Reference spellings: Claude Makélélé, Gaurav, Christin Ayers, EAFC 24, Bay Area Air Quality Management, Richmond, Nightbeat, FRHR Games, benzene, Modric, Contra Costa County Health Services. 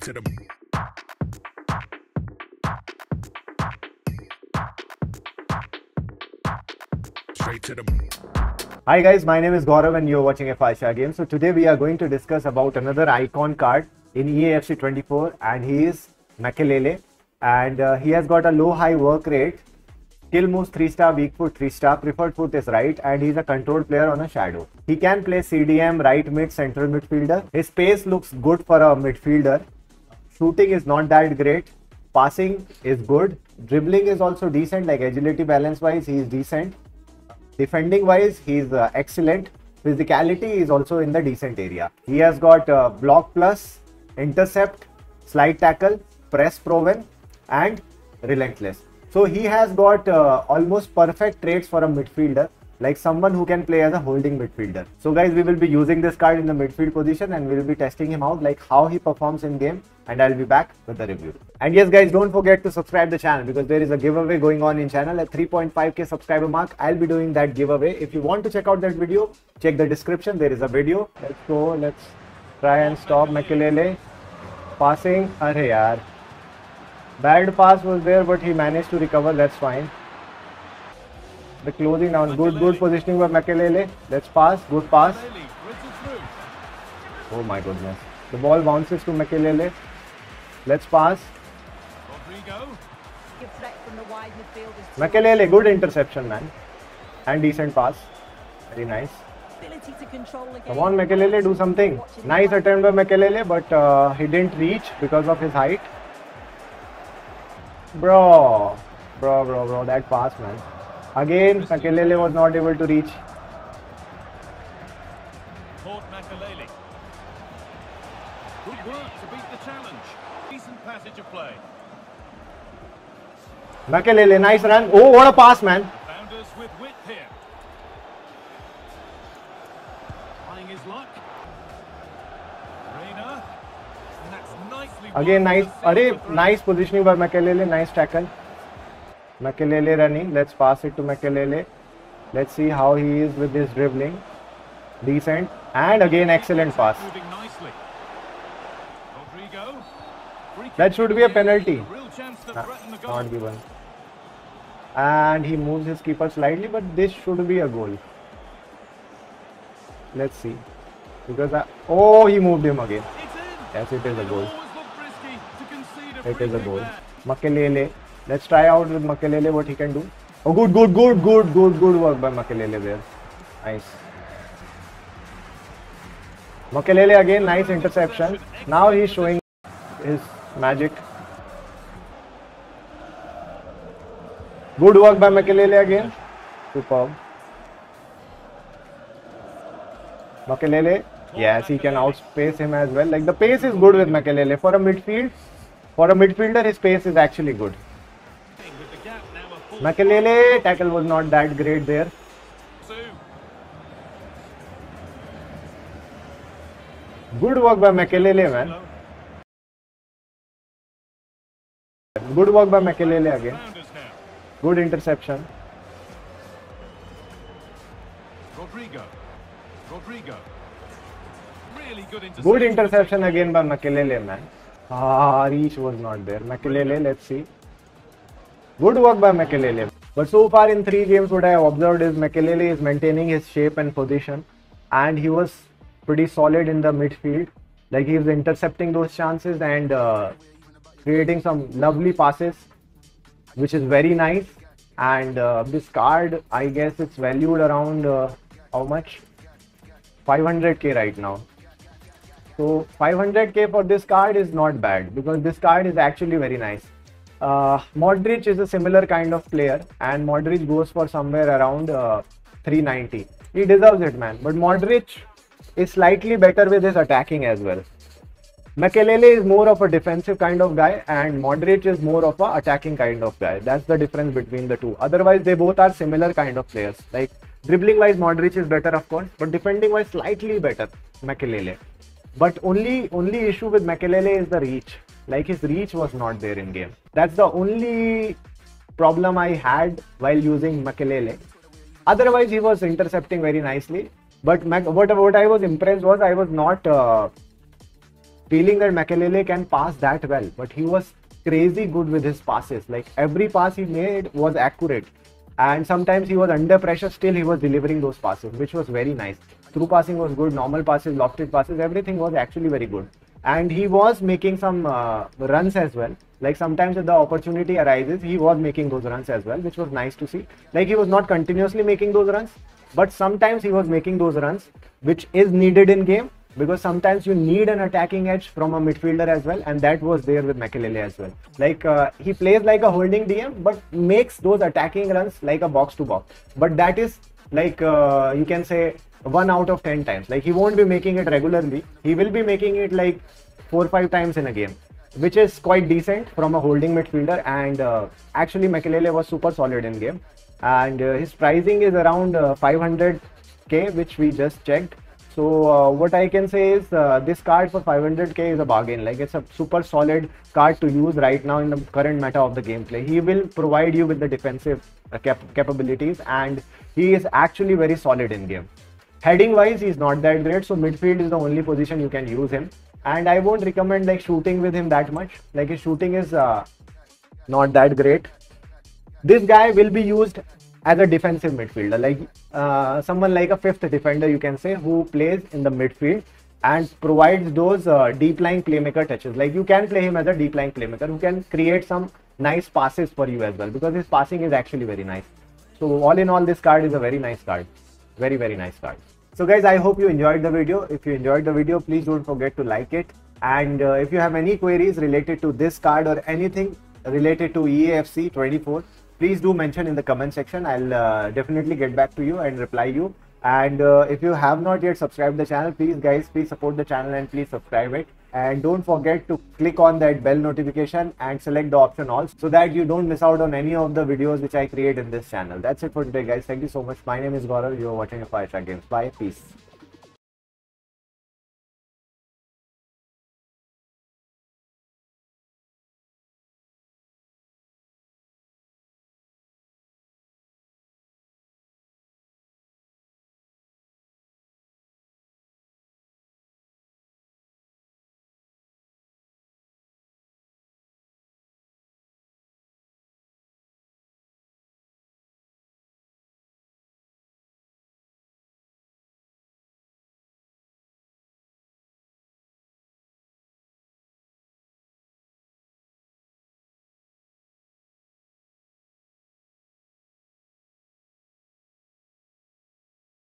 to the... Straight to the... Hi guys, my name is Gaurav and you're watching FRHR Games. So today we are going to discuss about another icon card in EAFC 24 and he is Makélélé. And he has got a low-high work rate. Skill moves 3-star, weak foot 3-star, preferred foot is right, and he's a control player on a shadow. He can play CDM, right mid, central midfielder. His pace looks good for a midfielder. Shooting is not that great. Passing is good. Dribbling is also decent, like agility balance wise, he is decent. Defending wise, he is excellent. Physicality is also in the decent area. He has got block plus, intercept, slide tackle, press proven, and relentless. So he has got almost perfect traits for a midfielder, like someone who can play as a holding midfielder. So guys, we will be using this card in the midfield position and we will be testing him out, like how he performs in game, and I'll be back with the review. And yes guys, don't forget to subscribe the channel because there is a giveaway going on in channel at 3.5k subscriber mark. I'll be doing that giveaway. If you want to check out that video, check the description. There is a video. Let's go. Let's try and stop Makélélé. Passing. Arre yaar. Bad pass was there, but he managed to recover. That's fine. The closing down. Good positioning by Makélélé. Let's pass. Good pass. Oh my goodness. The ball bounces to Makélélé. Let's pass. Makélélé, good interception, man. And decent pass. Very nice. Come on, Makélélé, do something. Nice attempt by Makélélé, but he didn't reach because of his height. Bro, that pass, man. Again, Makélélé was not able to reach. Claude Makélélé. Good work to beat the challenge. Decent passage of play. Makélélé, nice run. Oh, what a pass, man. Founders with width here. Trying his luck. Reina. Again, nice. Arre, nice positioning by Makélélé. Nice tackle. Makélélé running. Let's pass it to Makélélé. Let's see how he is with his dribbling. Decent. And again, excellent pass. That should be a penalty. Not given. And he moves his keeper slightly, but this should be a goal. Let's see. Because oh, he moved him again. Yes, it is a goal. It is a goal. Makélélé. Let's try out with Makélélé what he can do. Oh, good work by Makélélé there. Nice. Makélélé again, nice interception. Now he's showing his magic. Good work by Makélélé again. Superb. Makélélé. Yes, he can outspace him as well. Like the pace is good with Makélélé. For a midfielder, his pace is actually good. Makélélé tackle was not that great there. Good work by Makélélé, man. Good work by Makélélé again. Good interception. Rodrigo. Good interception again by Makélélé, man. Ah, reach was not there. Makélélé, let's see. Good work by Makélélé. But so far in 3 games, what I have observed is Makélélé is maintaining his shape and position. And he was pretty solid in the midfield. Like he was intercepting those chances and creating some lovely passes, which is very nice. And this card, I guess it's valued around how much? 500k right now. So 500k for this card is not bad because this card is actually very nice. Modric is a similar kind of player and Modric goes for somewhere around 390. He deserves it, man. But Modric is slightly better with his attacking as well. Makélélé is more of a defensive kind of guy and Modric is more of an attacking kind of guy. That's the difference between the two. Otherwise, they both are similar kind of players. Like dribbling wise, Modric is better, of course, but defending wise, slightly better, Makélélé. But only issue with Makélélé is the reach. Like his reach was not there in game. That's the only problem I had while using Makélélé. Otherwise, he was intercepting very nicely. But what I was impressed was I was not feeling that Makélélé can pass that well, but he was crazy good with his passes. Like every pass he made was accurate, and sometimes he was under pressure, still he was delivering those passes, which was very nice. Through passing was good, normal passes, lofted passes, everything was actually very good. And he was making some runs as well. Like sometimes if the opportunity arises, he was making those runs as well, which was nice to see. Like he was not continuously making those runs, but sometimes he was making those runs, which is needed in game, because sometimes you need an attacking edge from a midfielder as well, and that was there with Makélélé as well. Like he plays like a holding DM, but makes those attacking runs like a box to box. But that is like you can say 1 out of 10 times. Like he won't be making it regularly. He will be making it like 4 or 5 times in a game, which is quite decent from a holding midfielder. And actually Makélélé was super solid in game, and his pricing is around 500k, which we just checked. So what I can say is this card for 500k is a bargain. Like it's a super solid card to use right now in the current meta of the gameplay. He will provide you with the defensive capabilities, and he is actually very solid in game. Heading wise, he's not that great, so midfield is the only position you can use him. And I won't recommend like shooting with him that much. Like his shooting is not that great. This guy will be used as a defensive midfielder, like someone like a fifth defender, you can say, who plays in the midfield and provides those deep-lying playmaker touches. Like you can play him as a deep-lying playmaker who can create some nice passes for you as well, because his passing is actually very nice. So all in all, this card is a very nice card, very nice card. So guys, I hope you enjoyed the video. If you enjoyed the video, please don't forget to like it. And if you have any queries related to this card or anything related to EAFC 24, please do mention in the comment section. I'll definitely get back to you and reply you. And if you have not yet subscribed the channel, please guys, please support the channel and please subscribe it. And don't forget to click on that bell notification and select the option all, so that you don't miss out on any of the videos which I create in this channel. That's it for today guys. Thank you so much. My name is Gaurav. You're watching FRHR Games. Bye. Peace.